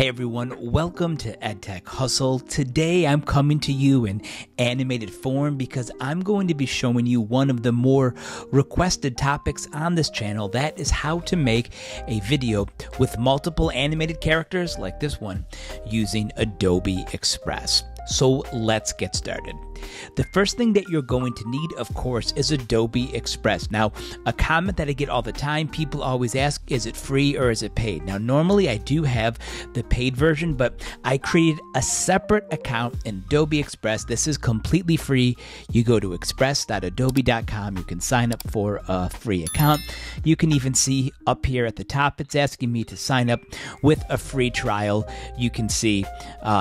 Hey everyone, welcome to EdTech Hustle. Today I'm coming to you in animated form because I'm going to be showing you one of the more requested topics on this channel. That is how to make a video with multiple animated characters like this one using Adobe Express. So let's get started. The first thing that you're going to need, of course, is Adobe Express. Now, a comment that I get all the time, people always ask, is it free or is it paid? Now, normally I do have the paid version, but I created a separate account in Adobe Express. This is completely free. You go to express.adobe.com. You can sign up for a free account. You can even see up here at the top, it's asking me to sign up with a free trial. You can see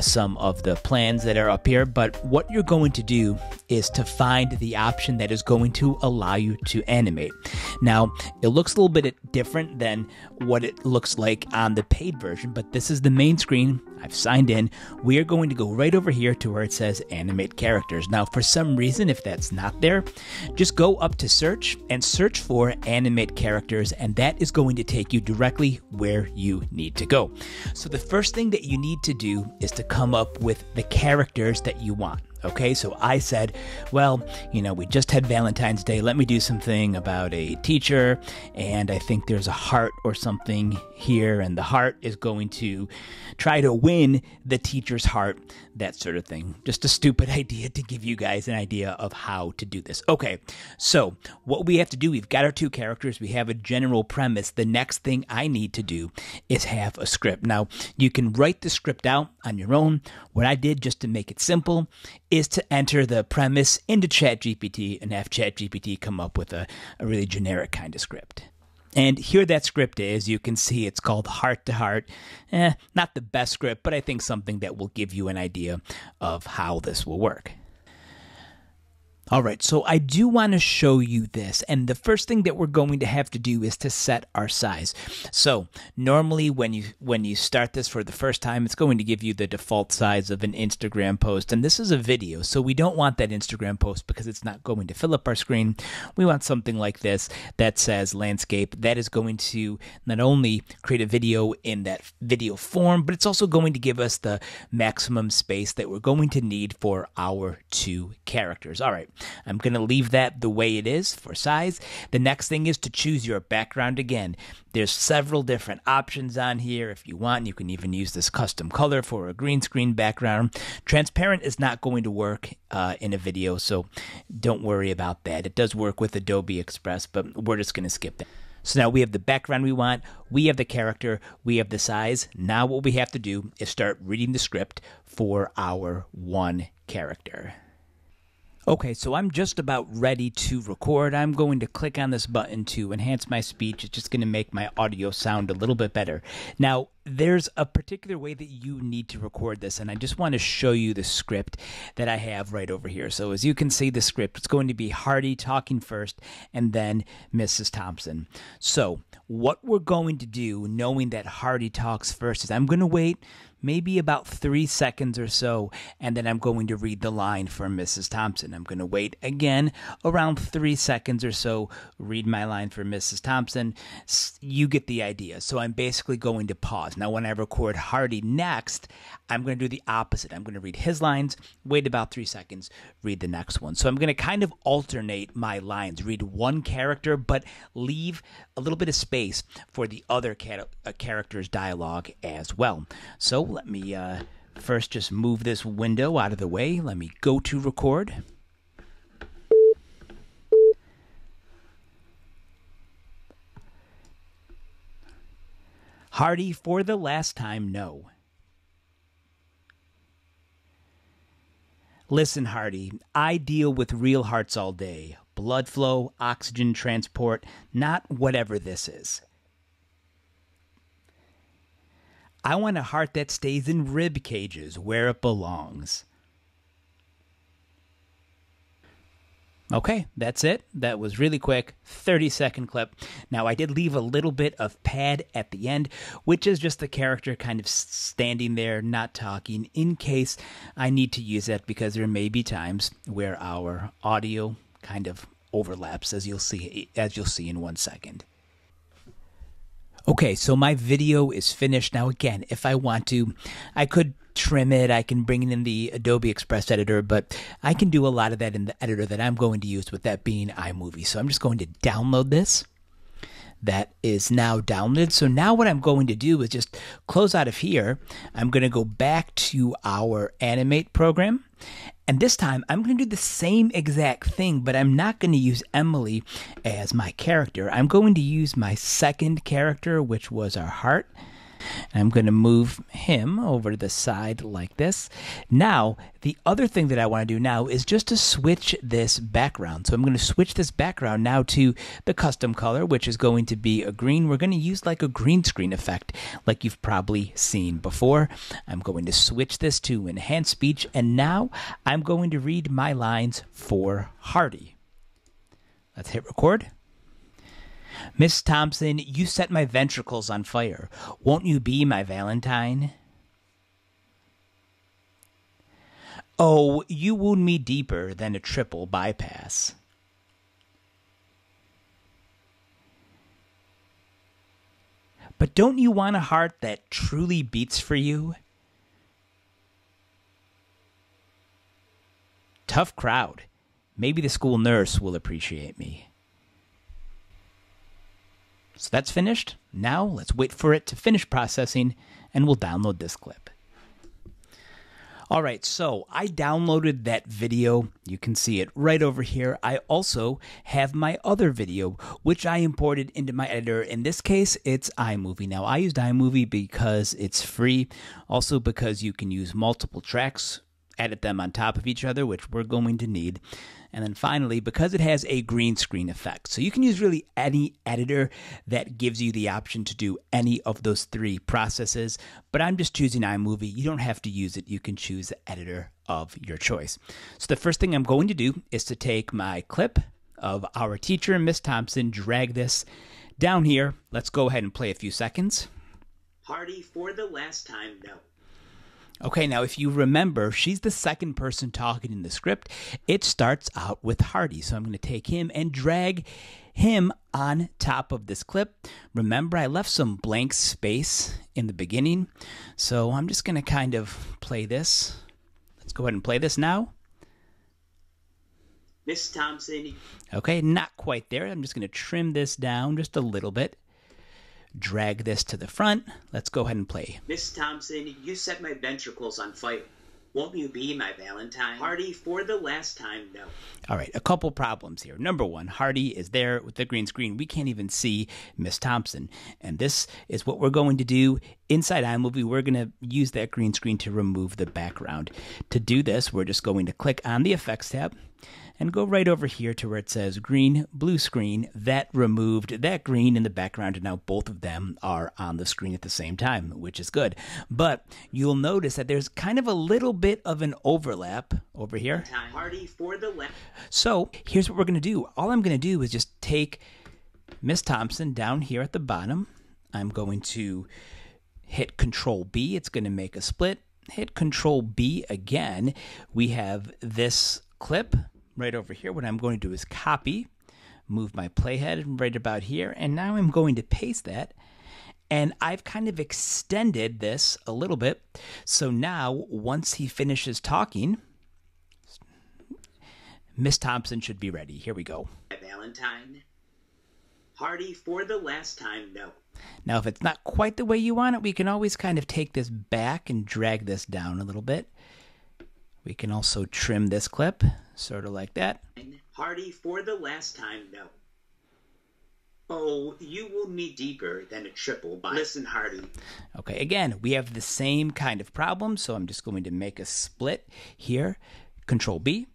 some of the plans that are up here, but what you're going to do is to find the option that is going to allow you to animate. Now, it looks a little bit different than what it looks like on the paid version, but this is the main screen. I've signed in. We are going to go right over here to where it says animate characters. Now, for some reason, if that's not there, just go up to search and search for animate characters, and that is going to take you directly where you need to go. So the first thing that you need to do is to come up with the characters that you want. Okay, so I said, well, you know, we just had Valentine's Day. Let me do something about a teacher. And I think there's a heart or something here. And the heart is going to try to win the teacher's heart, that sort of thing. Just a stupid idea to give you guys an idea of how to do this. Okay, so what we have to do, we've got our two characters. We have a general premise. The next thing I need to do is have a script. Now, you can write the script out on your own. What I did, just to make it simple, is to enter the premise into ChatGPT and have ChatGPT come up with a really generic kind of script. And here that script is, you can see it's called Heart to Heart. Not the best script, but I think something that will give you an idea of how this will work. All right, so I do want to show you this, and the first thing that we're going to have to do is to set our size. So normally when you start this for the first time, it's going to give you the default size of an Instagram post, and this is a video, so we don't want that Instagram post because it's not going to fill up our screen. We want something like this that says landscape. That is going to not only create a video in that video form, but it's also going to give us the maximum space that we're going to need for our two characters. All right. I'm going to leave that the way it is for size. The next thing is to choose your background again. There's several different options on here. If you want, you can even use this custom color for a green screen background. Transparent is not going to work in a video, so don't worry about that. It does work with Adobe Express, but we're just going to skip that. So now we have the background we want, we have the character, we have the size. Now what we have to do is start reading the script for our one character. Okay, so I'm just about ready to record. I'm going to click on this button to enhance my speech. It's just going to make my audio sound a little bit better. Now, there's a particular way that you need to record this, and I just want to show you the script that I have right over here. So as you can see, the script, it's going to be Hardy talking first and then Mrs. Thompson. So what we're going to do, knowing that Hardy talks first, is I'm going to wait maybe about 3 seconds or so, and then I'm going to read the line for Mrs. Thompson. I'm going to wait again around 3 seconds or so, read my line for Mrs. Thompson. You get the idea. So I'm basically going to pause. Now, when I record Hardy next, I'm going to do the opposite. I'm going to read his lines, wait about 3 seconds, read the next one. So I'm going to kind of alternate my lines, read one character, but leave a little bit of space for the other character's dialogue as well. So let me first just move this window out of the way. Let me go to record. Hardy, for the last time, no. Listen, Hardy, I deal with real hearts all day. Blood flow, oxygen transport, not whatever this is. I want a heart that stays in rib cages where it belongs. Okay, that's it. That was really quick, 30-second clip. Now, I did leave a little bit of pad at the end, which is just the character kind of standing there, not talking, in case I need to use that because there may be times where our audio kind of overlaps, as you'll see in 1 second. Okay, so my video is finished. Now again, if I want to, I could trim it. I can bring in the Adobe Express editor, but I can do a lot of that in the editor that I'm going to use, with that being iMovie. So I'm just going to download this. That is now downloaded. So now what I'm going to do is just close out of here. I'm going to go back to our animate program. And this time I'm going to do the same exact thing, but I'm not going to use Emily as my character. I'm going to use my second character, which was our heart. And I'm going to move him over to the side like this. Now, the other thing that I want to do now is just to switch this background. So I'm going to switch this background now to the custom color, which is going to be a green. We're going to use like a green screen effect, like you've probably seen before. I'm going to switch this to enhanced speech, and now I'm going to read my lines for Hardy. Let's hit record. Miss Thompson, you set my ventricles on fire. Won't you be my Valentine? Oh, you wound me deeper than a triple bypass. But don't you want a heart that truly beats for you? Tough crowd. Maybe the school nurse will appreciate me. So that's finished. Now let's wait for it to finish processing, and we'll download this clip. All right, so I downloaded that video. You can see it right over here. I also have my other video, which I imported into my editor. In this case, it's iMovie. Now, I used iMovie because it's free, also because you can use multiple tracks, edit them on top of each other, which we're going to need. And then finally, because it has a green screen effect. So you can use really any editor that gives you the option to do any of those three processes, but I'm just choosing iMovie. You don't have to use it. You can choose the editor of your choice. So the first thing I'm going to do is to take my clip of our teacher, Miss Thompson, drag this down here. Let's go ahead and play a few seconds. Hardy, for the last time, no. Okay, now if you remember, she's the second person talking in the script. It starts out with Hardy, so I'm going to take him and drag him on top of this clip. Remember, I left some blank space in the beginning, so I'm just going to kind of play this. Let's go ahead and play this now. Miss Thompson. Okay, not quite there. I'm just going to trim this down just a little bit. Drag this to the front. Let's go ahead and play. Miss Thompson, you set my ventricles on fire. Won't you be my Valentine? Hardy, for the last time, no. All right, a couple problems here. Number one, Hardy is there with the green screen. We can't even see Miss Thompson. And this is what we're going to do inside iMovie. We're going to use that green screen to remove the background. To do this, we're just going to click on the Effects tab and go right over here to where it says green, blue screen. That removed that green in the background, and now both of them are on the screen at the same time, which is good. But you'll notice that there's kind of a little bit of an overlap over here. Hardy, for the left. So here's what we're going to do. All I'm going to do is just take Miss Thompson down here at the bottom. I'm going to hit Control B. It's going to make a split. Hit Control B again. We have this clip right over here. What I'm going to do is copy, move my playhead right about here, and now I'm going to paste that. And I've kind of extended this a little bit. So now, once he finishes talking, Miss Thompson should be ready. Here we go. Valentine. Hardy, for the last time, no. Now, if it's not quite the way you want it, we can always kind of take this back and drag this down a little bit. We can also trim this clip, sort of like that. Hardy, for the last time, no. Oh, you wound me deeper than a triple bypass. Listen, Hardy. Okay, again, we have the same kind of problem, so I'm just going to make a split here, Control B,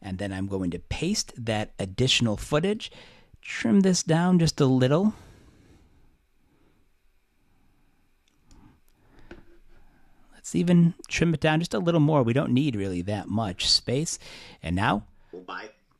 and then I'm going to paste that additional footage, trim this down just a little. Let's even trim it down just a little more. We don't need really that much space. And now?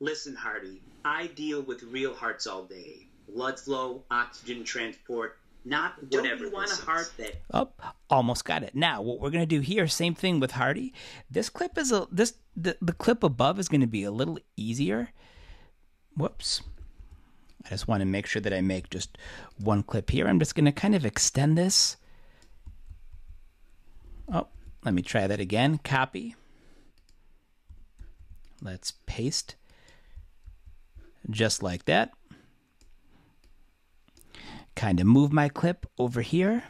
Listen, Hardy, I deal with real hearts all day. Blood flow, oxygen transport, not whatever. Don't you want a heart that... Oh, almost got it. Now, what we're going to do here, same thing with Hardy. This clip is a... The clip above is going to be a little easier. Whoops. I just want to make sure that I make just one clip here. I'm just going to kind of extend this. Oh, let me try that again. Copy. Let's paste. Just like that. Kind of move my clip over here.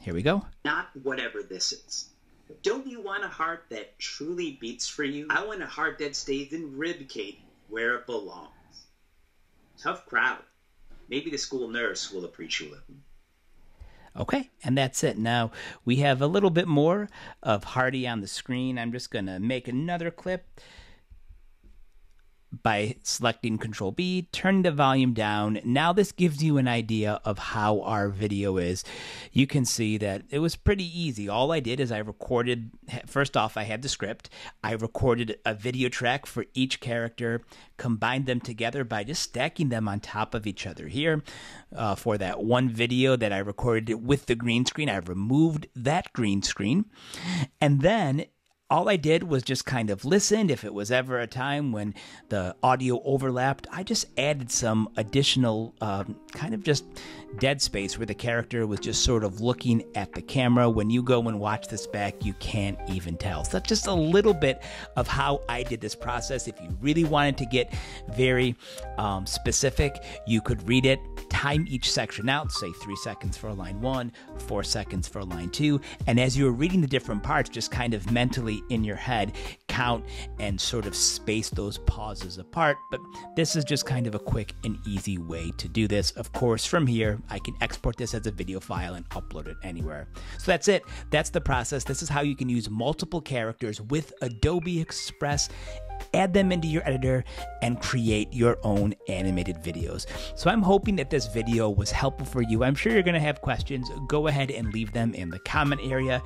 Here we go. Not whatever this is. Don't you want a heart that truly beats for you? I want a heart that stays in ribcage where it belongs. Tough crowd. Maybe the school nurse will appreciate it. Okay, and that's it. Now we have a little bit more of Hardy on the screen. I'm just going to make another clip by selecting Control B, turn the volume down. Now this gives you an idea of how our video is. You can see that it was pretty easy. All I did is I recorded, first off, I had the script. I recorded a video track for each character, combined them together by just stacking them on top of each other. Here, for that one video that I recorded with the green screen, I removed that green screen, and then all I did was just kind of listened. If it was ever a time when the audio overlapped, I just added some additional kind of just dead space where the character was just sort of looking at the camera. When you go and watch this back, you can't even tell. So that's just a little bit of how I did this process. If you really wanted to get very specific, you could read it, time each section out, say 3 seconds for line one, 4 seconds for line two. And as you were reading the different parts, just kind of mentally in your head, count and sort of space those pauses apart. But this is just kind of a quick and easy way to do this. Of course, from here, I can export this as a video file and upload it anywhere. So that's it. That's the process. This is how you can use multiple characters with Adobe Express, add them into your editor, and create your own animated videos. So I'm hoping that this video was helpful for you. I'm sure you're going to have questions. Go ahead and leave them in the comment area.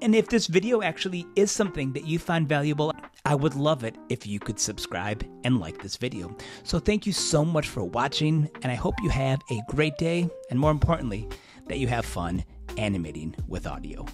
And if this video actually is something that you find valuable, I would love it if you could subscribe and like this video. So thank you so much for watching, and I hope you have a great day, and more importantly, that you have fun animating with audio.